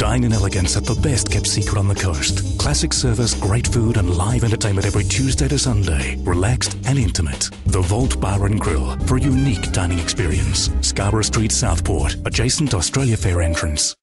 Dine in elegance at the best-kept secret on the coast. Classic service, great food and live entertainment every Tuesday to Sunday. Relaxed and intimate. The Vault Bar and Grill for a unique dining experience. Scarborough Street, Southport, adjacent to Australia Fair entrance.